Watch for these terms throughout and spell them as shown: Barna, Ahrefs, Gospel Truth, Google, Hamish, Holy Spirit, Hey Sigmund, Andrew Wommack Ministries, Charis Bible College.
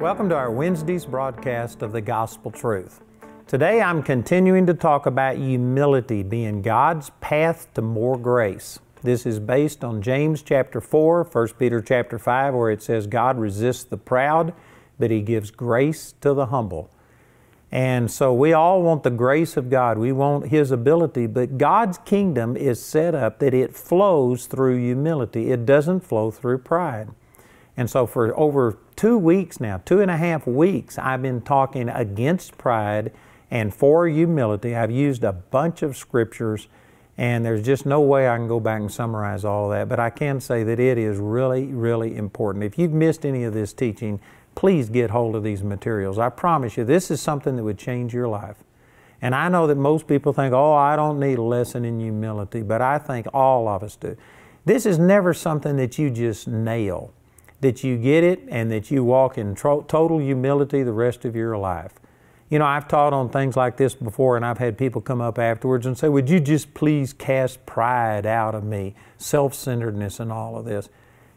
Welcome to our Wednesday's broadcast of the Gospel Truth. Today I'm continuing to talk about humility being God's path to more grace. This is based on James chapter 4, 1 Peter chapter 5, where it says, God resists the proud, but He gives grace to the humble. And so we all want the grace of God. We want His ability, but God's kingdom is set up that it flows through humility. It doesn't flow through pride. And so for over 2 weeks now, 2.5 weeks, I've been talking against pride and for humility. I've used a bunch of scriptures, and there's just no way I can go back and summarize all of that, but I can say that it is really, really important. If you've missed any of this teaching, please get hold of these materials. I promise you, this is something that would change your life. And I know that most people think, oh, I don't need a lesson in humility, but I think all of us do. This is never something that you just nail, that you get it and that you walk in total humility the rest of your life. You know, I've taught on things like this before, and I've had people come up afterwards and say, would you just please cast pride out of me, self-centeredness and all of this.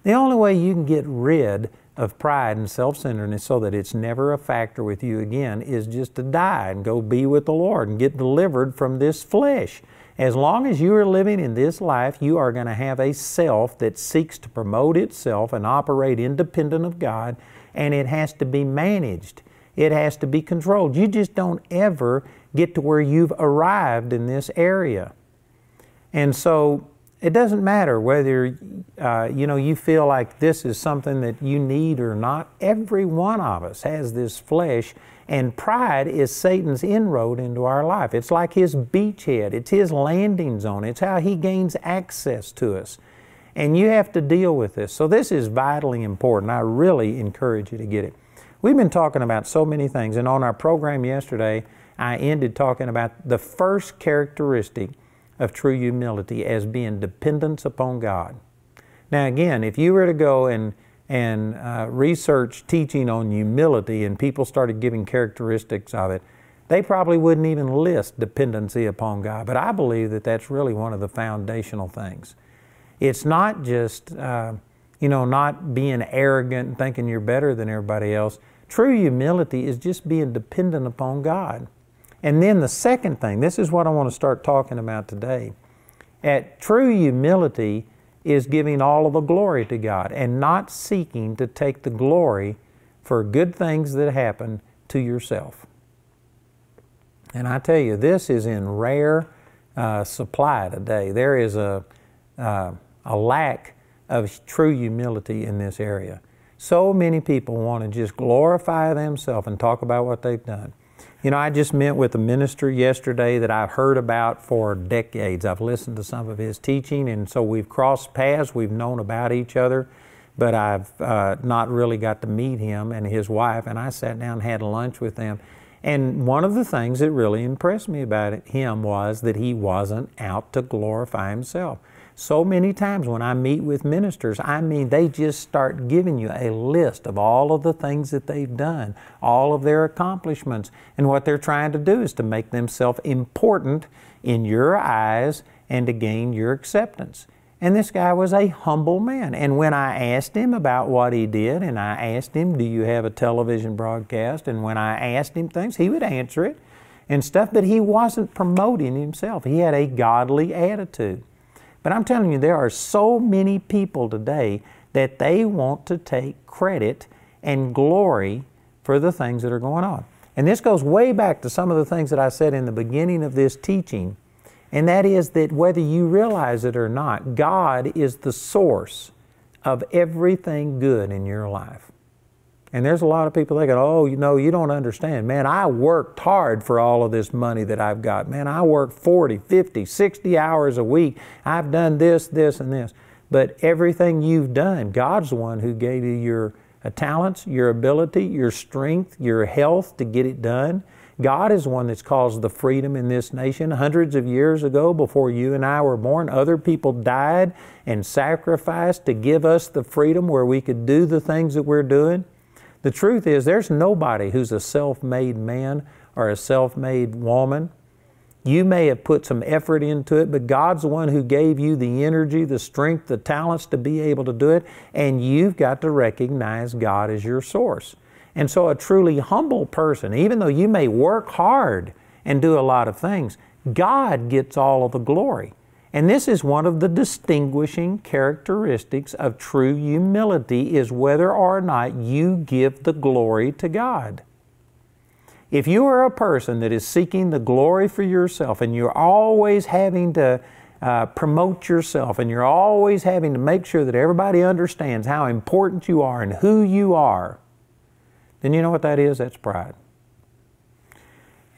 The only way you can get rid of pride and self-centeredness so that it's never a factor with you again is just to die and go be with the Lord and get delivered from this flesh. As long as you are living in this life, you are going to have a self that seeks to promote itself and operate independent of God, and it has to be managed. It has to be controlled. You just don't ever get to where you've arrived in this area. And so it doesn't matter whether you feel like this is something that you need or not. Every one of us has this flesh, and pride is Satan's inroad into our life. It's like his beachhead. It's his landing zone. It's how he gains access to us. And you have to deal with this. So this is vitally important. I really encourage you to get it. We've been talking about so many things, and on our program yesterday, I ended talking about the first characteristic of true humility as being dependence upon God. Now again, if you were to go and research teaching on humility and people started giving characteristics of it, they probably wouldn't even list dependency upon God. But I believe that that's really one of the foundational things. It's not just, not being arrogant and thinking you're better than everybody else. True humility is just being dependent upon God. And then the second thing, this is what I want to start talking about today. At true humility is giving all of the glory to God and not seeking to take the glory for good things that happen to yourself. And I tell you, this is in rare supply today. There is a lack of true humility in this area. So many people want to just glorify themselves and talk about what they've done. You know, I just met with a minister yesterday that I've heard about for decades. I've listened to some of his teaching, and so we've crossed paths, we've known about each other, but I've not really got to meet him and his wife, and I sat down and had lunch with them. And one of the things that really impressed me about him was that he wasn't out to glorify himself. So many times when I meet with ministers, I mean, they just start giving you a list of all of the things that they've done, all of their accomplishments, and what they're trying to do is to make themselves important in your eyes and to gain your acceptance. And this guy was a humble man. And when I asked him about what he did, and I asked him, do you have a television broadcast? And when I asked him things, he would answer it and stuff, but he wasn't promoting himself. He had a godly attitude. But I'm telling you, there are so many people today that they want to take credit and glory for the things that are going on. And this goes way back to some of the things that I said in the beginning of this teaching, and that is that whether you realize it or not, God is the source of everything good in your life. And there's a lot of people thinking, oh, you know, you don't understand. Man, I worked hard for all of this money that I've got. Man, I worked 40, 50, 60 hours a week. I've done this, this, and this. But everything you've done, God's the one who gave you your talents, your ability, your strength, your health to get it done. God is the one that's caused the freedom in this nation. Hundreds of years ago, before you and I were born, other people died and sacrificed to give us the freedom where we could do the things that we're doing. The truth is, there's nobody who's a self-made man or a self-made woman. You may have put some effort into it, but God's the one who gave you the energy, the strength, the talents to be able to do it, and you've got to recognize God as your source. And so a truly humble person, even though you may work hard and do a lot of things, God gets all of the glory. And this is one of the distinguishing characteristics of true humility, is whether or not you give the glory to God. If you are a person that is seeking the glory for yourself, and you're always having to promote yourself, and you're always having to make sure that everybody understands how important you are and who you are, then you know what that is? That's pride.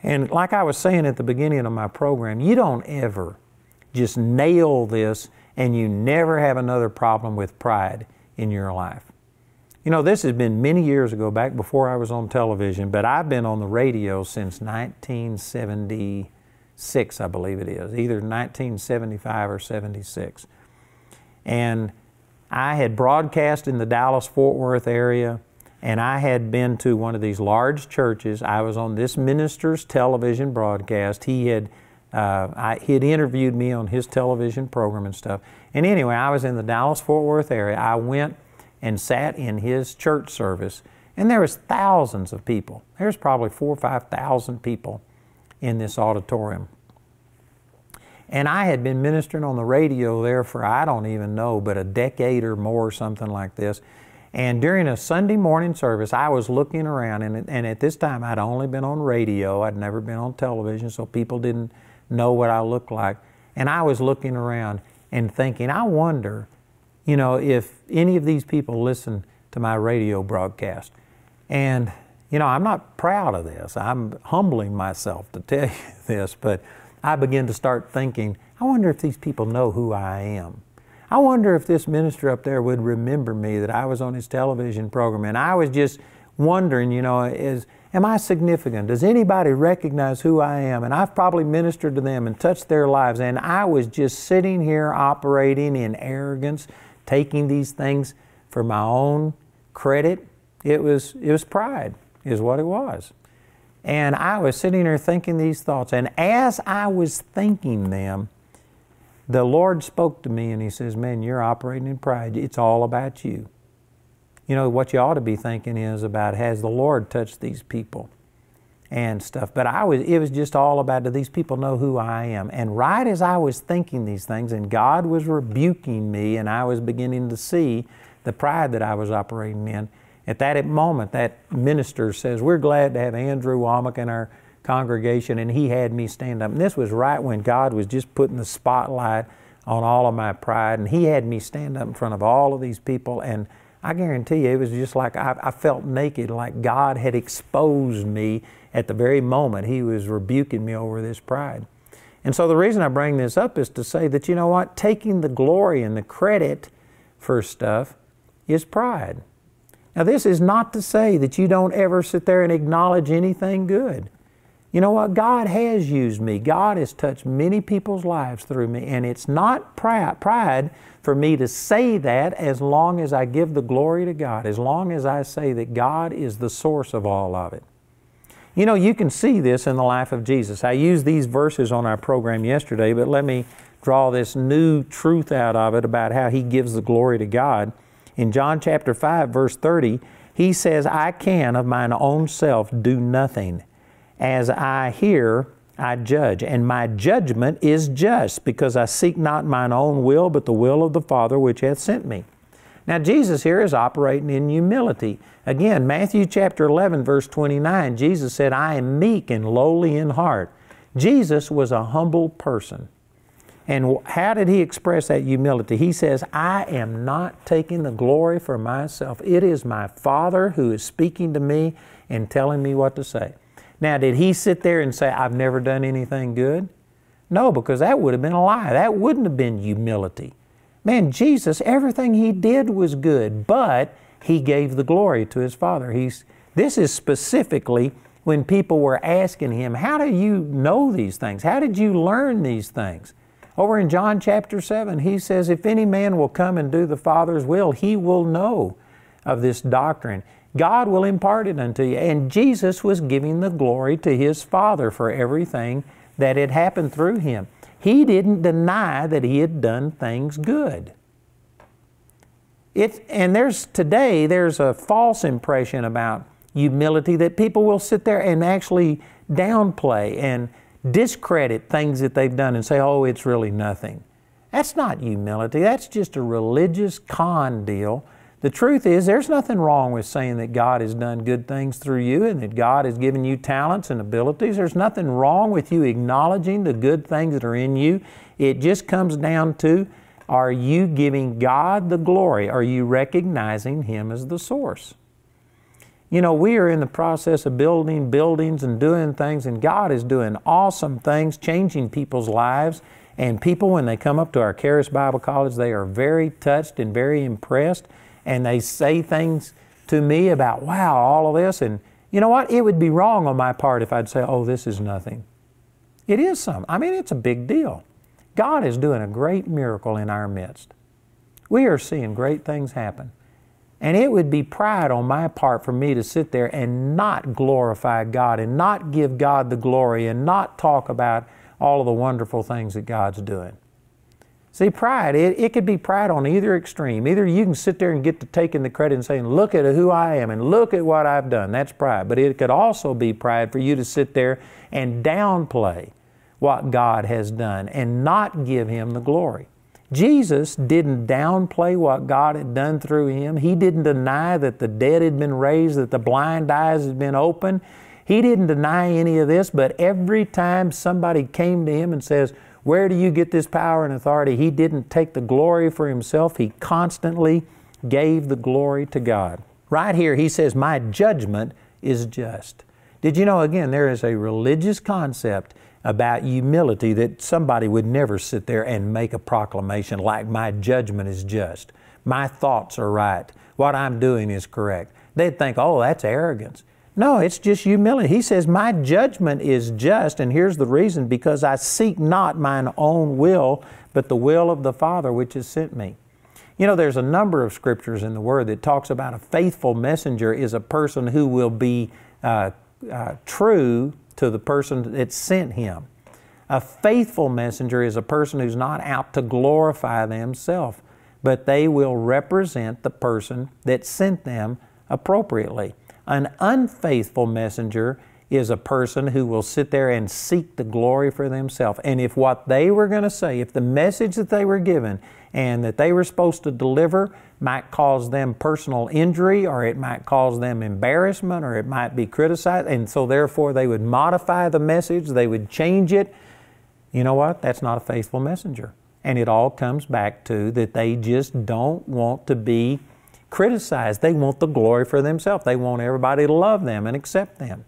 And like I was saying at the beginning of my program, you don't ever just nail this and you never have another problem with pride in your life. You know, this has been many years ago, back before I was on television, but I've been on the radio since 1976, I believe it is, either 1975 or 76. And I had broadcast in the Dallas-Fort Worth area, and I had been to one of these large churches. I was on this minister's television broadcast. He had interviewed me on his television program and stuff. And anyway, I was in the Dallas-Fort Worth area. I went and sat in his church service, and there was thousands of people. There's probably 4,000 or 5,000 people in this auditorium. And I had been ministering on the radio there for, I don't even know, but a decade or more, or something like this. And during a Sunday morning service, I was looking around, and at this time I'd only been on radio. I'd never been on television, so people didn't know what I looked like. And I was looking around and thinking, I wonder, you know, if any of these people listen to my radio broadcast. And, you know, I'm not proud of this. I'm humbling myself to tell you this, but I begin to start thinking, I wonder if these people know who I am. I wonder if this minister up there would remember me, that I was on his television program. And I was just wondering, you know, am I significant? Does anybody recognize who I am? And I've probably ministered to them and touched their lives. And I was just sitting here operating in arrogance, taking these things for my own credit. It was pride is what it was. And I was sitting there thinking these thoughts. And as I was thinking them, the Lord spoke to me and He says, man, you're operating in pride. It's all about you. You know, what you ought to be thinking is about, has the Lord touched these people and stuff. But it was just all about, do these people know who I am? And right as I was thinking these things and God was rebuking me and I was beginning to see the pride that I was operating in, at that moment, that minister says, we're glad to have Andrew Wommack in our congregation, and he had me stand up. And this was right when God was just putting the spotlight on all of my pride, and He had me stand up in front of all of these people, and I guarantee you it was just like I felt naked, like God had exposed me at the very moment He was rebuking me over this pride. And so the reason I bring this up is to say that, you know what, taking the glory and the credit for stuff is pride. Now this is not to say that you don't ever sit there and acknowledge anything good. You know what? God has used me. God has touched many people's lives through me, and it's not pride for me to say that, as long as I give the glory to God, as long as I say that God is the source of all of it. You know, you can see this in the life of Jesus. I used these verses on our program yesterday, but let me draw this new truth out of it about how He gives the glory to God. In John chapter 5, verse 30, He says, I can of mine own self do nothing. As I hear, I judge, and my judgment is just, because I seek not mine own will, but the will of the Father which hath sent me. Now Jesus here is operating in humility. Again, Matthew chapter 11, verse 29, Jesus said, I am meek and lowly in heart. Jesus was a humble person. And how did He express that humility? He says, I am not taking the glory for myself. It is my Father who is speaking to me and telling me what to say. Now, did He sit there and say, I've never done anything good? No, because that would have been a lie. That wouldn't have been humility. Man, Jesus, everything He did was good, but He gave the glory to His Father. This is specifically when people were asking Him, how do you know these things? How did you learn these things? Over in John chapter 7, He says, if any man will come and do the Father's will, he will know of this doctrine. God will impart it unto you. And Jesus was giving the glory to His Father for everything that had happened through Him. He didn't deny that He had done things good. And today there's a false impression about humility that people will sit there and actually downplay and discredit things that they've done and say, oh, it's really nothing. That's not humility. That's just a religious con deal. The truth is there's nothing wrong with saying that God has done good things through you and that God has given you talents and abilities. There's nothing wrong with you acknowledging the good things that are in you. It just comes down to, are you giving God the glory? Are you recognizing Him as the source? You know, we are in the process of building buildings and doing things, and God is doing awesome things, changing people's lives. And people, when they come up to our Charis Bible College, they are very touched and very impressed. And they say things to me about, wow, all of this. And you know what? It would be wrong on my part if I'd say, oh, this is nothing. It is something. I mean, it's a big deal. God is doing a great miracle in our midst. We are seeing great things happen. And it would be pride on my part for me to sit there and not glorify God and not give God the glory and not talk about all of the wonderful things that God's doing. See, pride, it could be pride on either extreme. Either you can sit there and get to taking the credit and saying, look at who I am and look at what I've done. That's pride. But it could also be pride for you to sit there and downplay what God has done and not give Him the glory. Jesus didn't downplay what God had done through Him. He didn't deny that the dead had been raised, that the blind eyes had been opened. He didn't deny any of this, but every time somebody came to Him and says, where do you get this power and authority? He didn't take the glory for Himself. He constantly gave the glory to God. Right here, He says, my judgment is just. Did you know, again, there is a religious concept about humility that somebody would never sit there and make a proclamation like, my judgment is just. My thoughts are right. What I'm doing is correct. They'd think, oh, that's arrogance. No, it's just humility. He says, my judgment is just, and here's the reason, because I seek not mine own will, but the will of the Father which has sent me. You know, there's a number of scriptures in the Word that talks about a faithful messenger is a person who will be true to the person that sent him. A faithful messenger is a person who's not out to glorify themselves, but they will represent the person that sent them appropriately. An unfaithful messenger is a person who will sit there and seek the glory for themselves. And if what they were going to say, if the message that they were given and that they were supposed to deliver might cause them personal injury, or it might cause them embarrassment, or it might be criticized, and so therefore they would modify the message, they would change it, you know what? That's not a faithful messenger. And it all comes back to that they just don't want to be criticized. They want the glory for themselves. They want everybody to love them and accept them.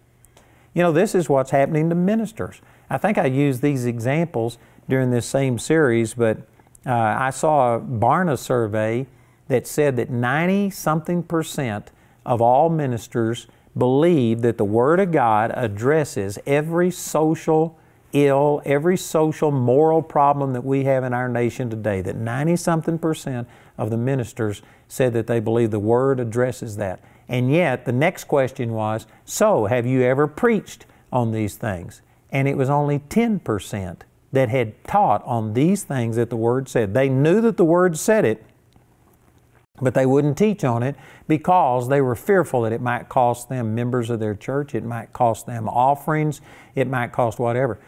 You know, this is what's happening to ministers. I think I used these examples during this same series, but I saw a Barna survey that said that 90-something% of all ministers believe that the Word of God addresses every social ill, every social moral problem that we have in our nation today, that 90-something% of the ministers said that they believe the Word addresses that. And yet, the next question was, so have you ever preached on these things? And it was only 10% that had taught on these things that the Word said. They knew that the Word said it, but they wouldn't teach on it because they were fearful that it might cost them members of their church, it might cost them offerings, it might cost whatever.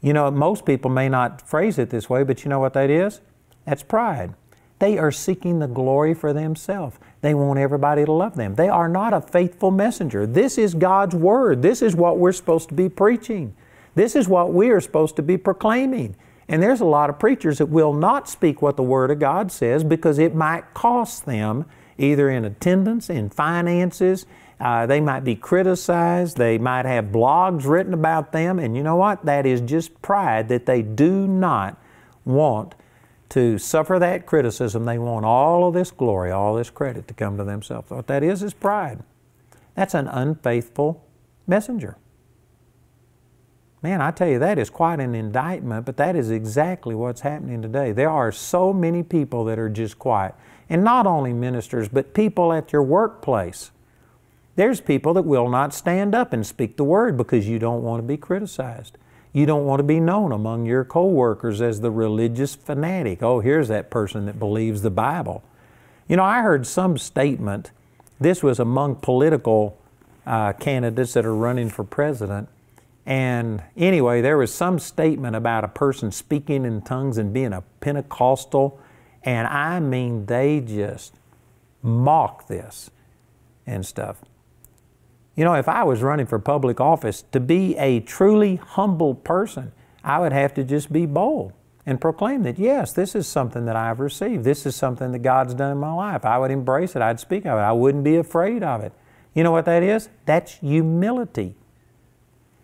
You know, most people may not phrase it this way, but you know what that is? That's pride. They are seeking the glory for themselves. They want everybody to love them. They are not a faithful messenger. This is God's Word. This is what we're supposed to be preaching. This is what we are supposed to be proclaiming. And there's a lot of preachers that will not speak what the Word of God says because it might cost them either in attendance, in finances. They might be criticized. They might have blogs written about them. And you know what? That is just pride that they do not want to suffer that criticism. They want all of this glory, all this credit to come to themselves. What that is pride. That's an unfaithful messenger. Man, I tell you, that is quite an indictment, but that is exactly what's happening today. There are so many people that are just quiet. And not only ministers, but people at your workplace. There's people that will not stand up and speak the Word because you don't want to be criticized. You don't want to be known among your co-workers as the religious fanatic. Oh, here's that person that believes the Bible. You know, I heard some statement, this was among political candidates that are running for president. And anyway, there was some statement about a person speaking in tongues and being a Pentecostal. And I mean, they just mock this and stuff. You know, if I was running for public office, to be a truly humble person, I would have to just be bold and proclaim that, yes, this is something that I've received. This is something that God's done in my life. I would embrace it. I'd speak of it. I wouldn't be afraid of it. You know what that is? That's humility.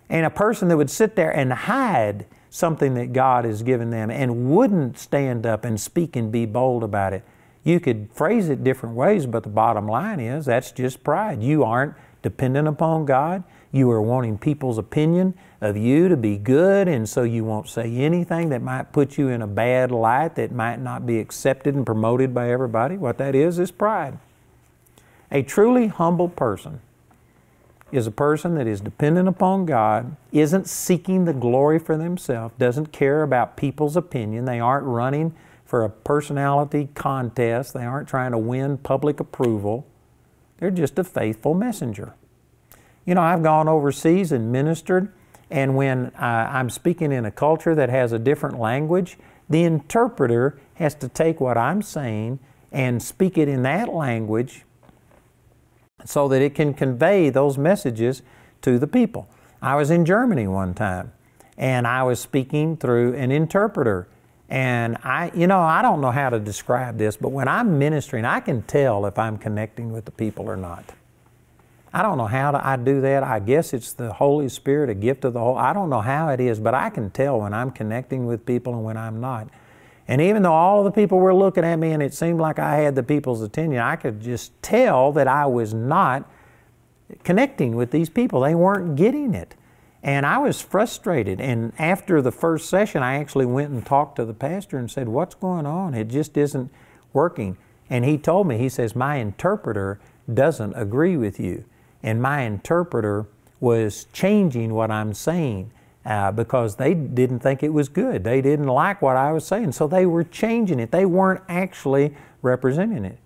And a person that would sit there and hide something that God has given them and wouldn't stand up and speak and be bold about it. You could phrase it different ways, but the bottom line is that's just pride. You aren't dependent upon God. You are wanting people's opinion of you to be good, and so you won't say anything that might put you in a bad light, that might not be accepted and promoted by everybody. What that is pride. A truly humble person is a person that is dependent upon God, isn't seeking the glory for themselves, doesn't care about people's opinion. They aren't running for a personality contest. They aren't trying to win public approval. They're just a faithful messenger. You know, I've gone overseas and ministered, and when I'm speaking in a culture that has a different language, the interpreter has to take what I'm saying and speak it in that language so that it can convey those messages to the people. I was in Germany one time, and I was speaking through an interpreter. And I don't know how to describe this, but when I'm ministering, I can tell if I'm connecting with the people or not. I don't know how I do that. I guess it's the Holy Spirit, a gift of the Holy Spirit. I don't know how it is, but I can tell when I'm connecting with people and when I'm not. And even though all of the people were looking at me and it seemed like I had the people's attention, I could just tell that I was not connecting with these people. They weren't getting it. And I was frustrated. And after the first session, I actually went and talked to the pastor and said, "What's going on? It just isn't working." And he told me, he says, "My interpreter doesn't agree with you." And my interpreter was changing what I'm saying. Because they didn't think it was good. They didn't like what I was saying, so they were changing it. They weren't actually representing it.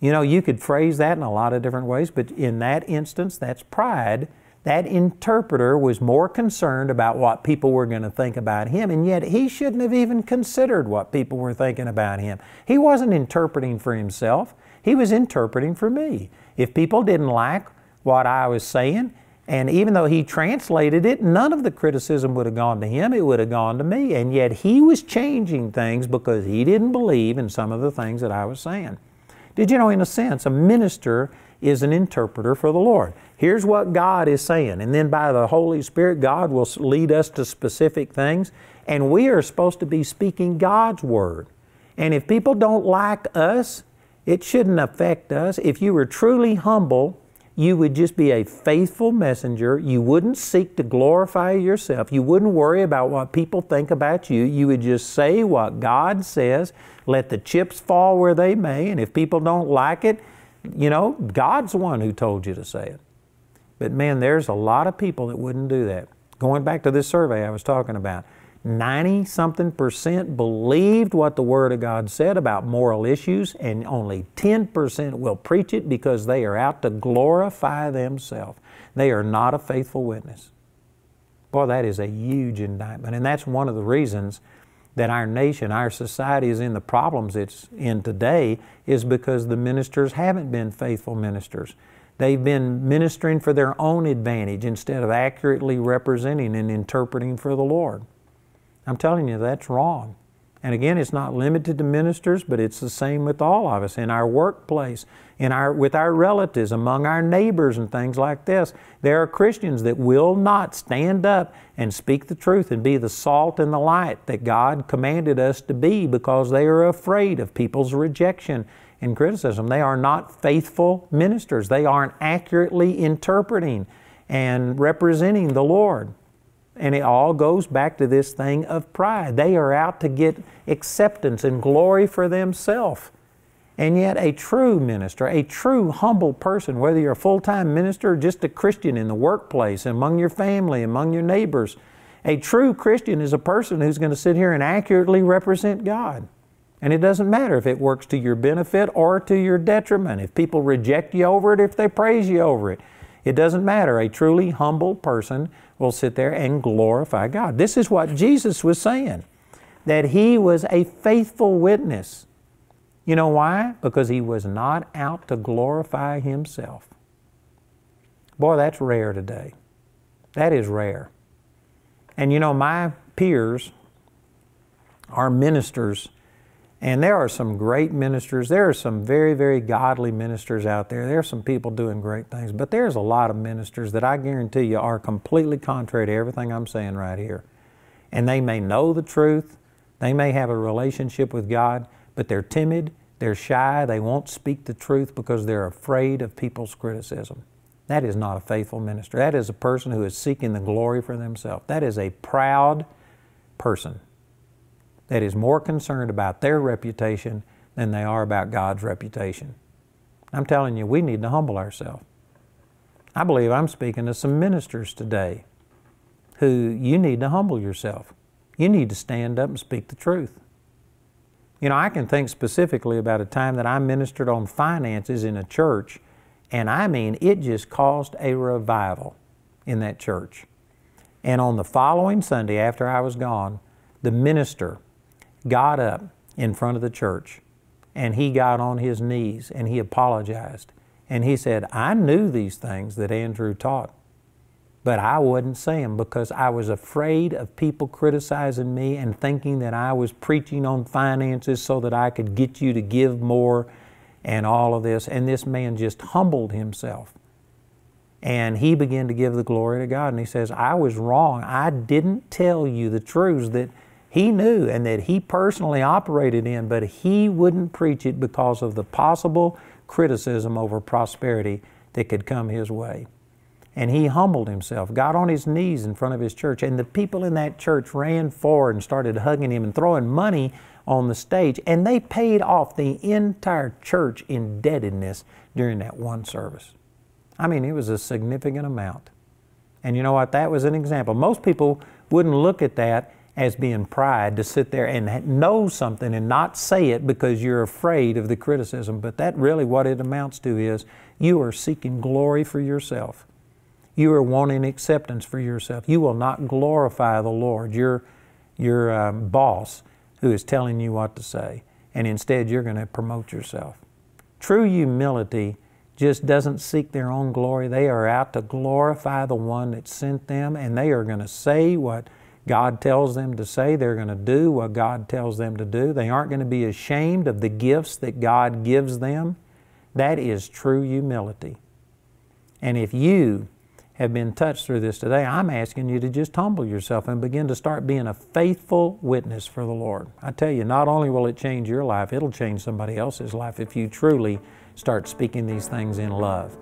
You know, you could phrase that in a lot of different ways, but in that instance, that's pride. That interpreter was more concerned about what people were going to think about him, and yet he shouldn't have even considered what people were thinking about him. He wasn't interpreting for himself. He was interpreting for me. If people didn't like what I was saying, and even though he translated it, none of the criticism would have gone to him. It would have gone to me. And yet he was changing things because he didn't believe in some of the things that I was saying. Did you know, in a sense, a minister is an interpreter for the Lord. Here's what God is saying. And then by the Holy Spirit, God will lead us to specific things. And we are supposed to be speaking God's Word. And if people don't like us, it shouldn't affect us. If you were truly humble, you would just be a faithful messenger. You wouldn't seek to glorify yourself. You wouldn't worry about what people think about you. You would just say what God says, let the chips fall where they may, and if people don't like it, you know, God's the one who told you to say it. But man, there's a lot of people that wouldn't do that. Going back to this survey I was talking about, 90-something% believed what the Word of God said about moral issues, and only 10% will preach it because they are out to glorify themselves. They are not a faithful witness. Boy, that is a huge indictment, and that's one of the reasons that our nation, our society is in the problems it's in today is because the ministers haven't been faithful ministers. They've been ministering for their own advantage instead of accurately representing and interpreting for the Lord. I'm telling you, that's wrong. And again, it's not limited to ministers, but it's the same with all of us in our workplace, with our relatives, among our neighbors and things like this. There are Christians that will not stand up and speak the truth and be the salt and the light that God commanded us to be because they are afraid of people's rejection and criticism. They are not faithful ministers. They aren't accurately interpreting and representing the Lord. And it all goes back to this thing of pride. They are out to get acceptance and glory for themselves. And yet a true minister, a true humble person, whether you're a full-time minister or just a Christian in the workplace, among your family, among your neighbors, a true Christian is a person who's going to sit here and accurately represent God. And it doesn't matter if it works to your benefit or to your detriment, if people reject you over it, if they praise you over it. It doesn't matter. A truly humble person will sit there and glorify God. This is what Jesus was saying, that He was a faithful witness. You know why? Because He was not out to glorify Himself. Boy, that's rare today. That is rare. And you know, my peers are ministers, and there are some great ministers. There are some very, very godly ministers out there. There are some people doing great things, but there's a lot of ministers that I guarantee you are completely contrary to everything I'm saying right here. And they may know the truth. They may have a relationship with God, but they're timid, they're shy, they won't speak the truth because they're afraid of people's criticism. That is not a faithful minister. That is a person who is seeking the glory for themselves. That is a proud person that is more concerned about their reputation than they are about God's reputation. I'm telling you, we need to humble ourselves. I believe I'm speaking to some ministers today who you need to humble yourself. You need to stand up and speak the truth. You know, I can think specifically about a time that I ministered on finances in a church, and I mean, it just caused a revival in that church. And on the following Sunday after I was gone, the minister got up in front of the church and he got on his knees and he apologized. And he said, I knew these things that Andrew taught, but I wouldn't say them because I was afraid of people criticizing me and thinking that I was preaching on finances so that I could get you to give more and all of this. And this man just humbled himself. And he began to give the glory to God. And he says, I was wrong. I didn't tell you the truths that he knew and that he personally operated in, but he wouldn't preach it because of the possible criticism over prosperity that could come his way. And he humbled himself, got on his knees in front of his church, and the people in that church ran forward and started hugging him and throwing money on the stage, and they paid off the entire church indebtedness during that one service. I mean, it was a significant amount. And you know what? That was an example. Most people wouldn't look at that as being pride, to sit there and know something and not say it because you're afraid of the criticism. But that really what it amounts to is you are seeking glory for yourself. You are wanting acceptance for yourself. You will not glorify the Lord, your boss, who is telling you what to say, and instead you're going to promote yourself. True humility just doesn't seek their own glory. They are out to glorify the one that sent them, and they are going to say what God tells them to say. They're going to do what God tells them to do. They aren't going to be ashamed of the gifts that God gives them. That is true humility. And if you have been touched through this today, I'm asking you to just humble yourself and begin to start being a faithful witness for the Lord. I tell you, not only will it change your life, it'll change somebody else's life if you truly start speaking these things in love.